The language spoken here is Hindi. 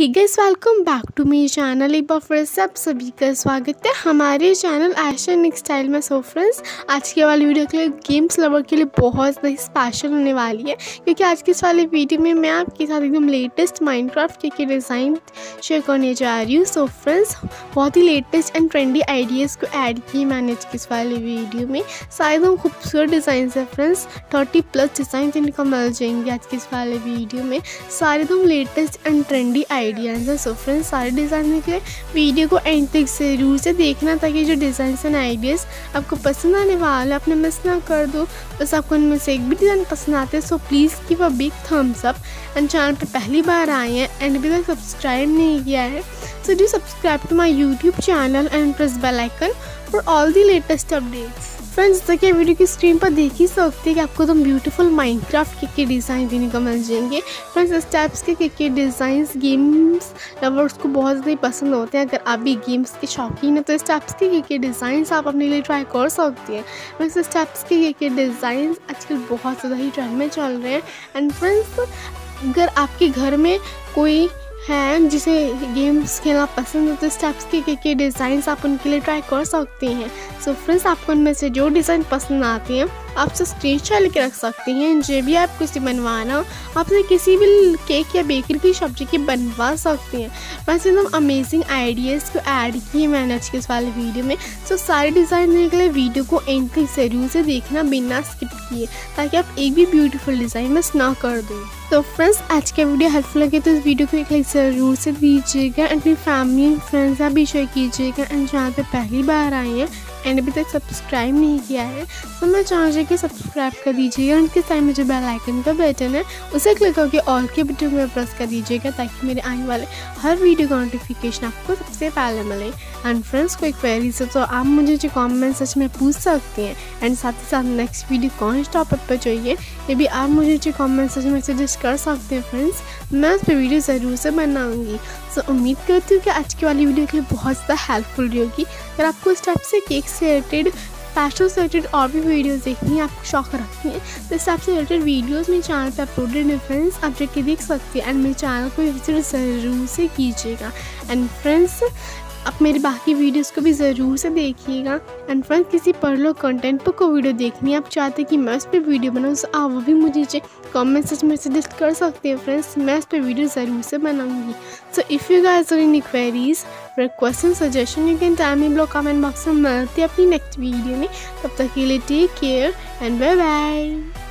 Hey guys, welcome back to मेरे चैनल। एक बार फिर सभी का स्वागत है हमारे चैनल आयशा यूनिक स्टाइल में। सो फ्रेंड्स, आज के वाली वीडियो के लिए गेम्स लवर के लिए बहुत ही स्पेशल होने वाली है, क्योंकि आज के इस वाले वीडियो में मैं आपके साथ एकदम लेटेस्ट माइनक्राफ्ट के डिज़ाइन शेयर करने जा रही हूँ। सो फ्रेंड्स, बहुत ही लेटेस्ट एंड ट्रेंडी आइडियाज़ को ऐड किए मैंने आज के इस वाले वीडियो में। शायद हम खूबसूरत डिज़ाइन है फ्रेंड्स, 30+ डिज़ाइन इनको मिल जाएंगे आज के इस वाले वीडियो में। सारे एकदम लेटेस्ट एंड ट्रेंडी आइडियाज़ हैं। सो फ्रेंड्स, सारे डिज़ाइन के लिए वीडियो को एंड तक ज़रूर से देखना, ताकि जो डिज़ाइन एंड आइडियाज़ आपको पसंद आने वाले आपने मिस ना कर दो। बस आपको उनमें से एक भी डिज़ाइन पसंद आते हैं, so please give a big thumbs up. And channel पर पहली बार आए हैं एंड अभी तक सब्सक्राइब नहीं किया है, so do subscribe to my YouTube channel and press bell icon for all the latest updates. Friends, जैसा कि वीडियो की स्क्रीन पर देख ही सकते हैं कि आपको एकदम ब्यूटीफुल माइनक्राफ्ट के डिज़ाइन देने को मिल जाएंगे। फ्रेंड्स, इस टाइप्स के डिज़ाइंस गेम्स लवर्स को बहुत ही पसंद होते हैं। अगर आप भी गेम्स के शौकीन हैं तो इस टाइप्स के डिज़ाइंस आप अपने लिए ट्राई कर सकते हैं। फ्रेंड्स, इस टाइप्स के डिज़ाइंस आजकल बहुत ज़्यादा ही ट्रेंड में चल रहे हैं। एंड फ्रेंड्स, अगर आपके घर में कोई हैं जिसे गेम्स खेलना पसंद हो तो इस टाइप्स के डिज़ाइंस आप उनके लिए ट्राई कर सकते हैं। सो फ्रेंड्स, आपको उनमें से जो डिज़ाइन पसंद आते हैं आप से स्क्रीनशॉट लेकर रख सकते हैं। जो भी आपको इसे बनवाना आपने किसी भी केक या बेकरी की सब्जी के बनवा सकते हैं। वैसे एकदम अमेजिंग आइडियाज़ को ऐड किए मैंने आज के इस वाले वीडियो में। सो सारे डिज़ाइन देने के लिए वीडियो को एंड तक ज़रूर से देखना बिना स्किप किए, ताकि आप एक भी ब्यूटीफुल डिज़ाइन मिस ना कर दें। तो फ्रेंड्स, आज का वीडियो हेल्पफुल लगे तो इस वीडियो को एक लाइक ज़रूर से दीजिएगा एंड अपनी फैमिली फ्रेंड्स से भी शेयर कीजिएगा। एंड जहाँ पर पहली बार आए हैं एंड अभी तक सब्सक्राइब नहीं किया है तो मैं चाहूँगी कि सब्सक्राइब कर दीजिएगा। उनके साथ में जो बेल आइकन का बटन है उसे क्लिक करके ऑल के बटन में प्रेस कर दीजिएगा, ताकि मेरे आने वाले हर वीडियो का नोटिफिकेशन आपको सबसे पहले मिले। एंड फ्रेंड्स, कोई क्वेरी से तो आप मुझे जो कॉमेंट सच में पूछ सकते हैं। एंड साथ ही साथ नेक्स्ट वीडियो कौन से टॉपिक पर चाहिए ये भी आप मुझे जो कॉमेंट सच में सजेस्ट कर सकते हैं। फ्रेंड्स, मैं उस पर वीडियो ज़रूर से बनाऊँगी। सो उम्मीद करती हूँ कि आज की वाली वीडियो के लिए बहुत ज़्यादा हेल्पफुल रही होगी। अगर आपको इस टाइप से केक से रिलेटेड, फैशन से रिलेटेड और भी वीडियोस देखनी है, आपको शौक रखती हैं तो इस टाइप से रिलेटेड वीडियोस मेरे चैनल पर अपलोडेड है। फ्रेंड्स, आप जाके देख सकते हैं एंड मेरे चैनल को विजिट ज़रूर से कीजिएगा। एंड फ्रेंड्स, आप मेरे बाकी वीडियोस को भी ज़रूर से देखिएगा। एंड फ्रेंड्स, किसी पर्लो कंटेंट पर कोई वीडियो देखनी है, आप चाहते हैं कि मैं उस पर वीडियो बनाऊँ, तो आप वो भी मुझे कमेंट सेक्शन में सजेस्ट कर सकते हैं। फ्रेंड्स, मैं उस पर वीडियो ज़रूर से बनाऊँगी। So if you guys have any queries, question, suggestion, you can tell me below comment box में। मिलते हैं अपनी नेक्स्ट वीडियो में, तब तक के लिए take care and bye bye.